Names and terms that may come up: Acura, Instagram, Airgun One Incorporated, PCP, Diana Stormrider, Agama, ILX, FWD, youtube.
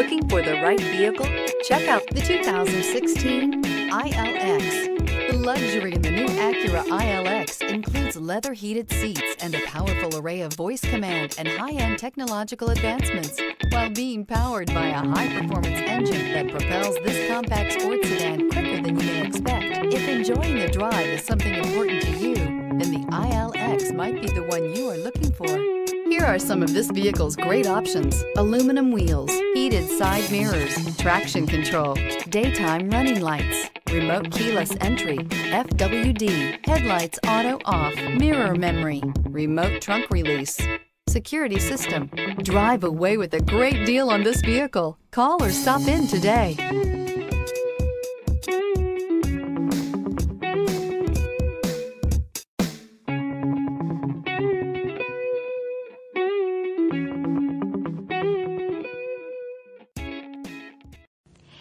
Looking for the right vehicle? Check out the 2016 ILX. The luxury in the new Acura ILX includes leather-heated seats and a powerful array of voice command and high-end technological advancements, while being powered by a high-performance engine that propels this compact sports sedan quicker than you may expect. If enjoying a drive is something important to you, then the ILX might be the one you are looking for. Here are some of this vehicle's great options: aluminum wheels, heated side mirrors, traction control, daytime running lights, remote keyless entry, FWD, headlights auto off, mirror memory, remote trunk release, security system. Drive away with a great deal on this vehicle. Call or stop in today.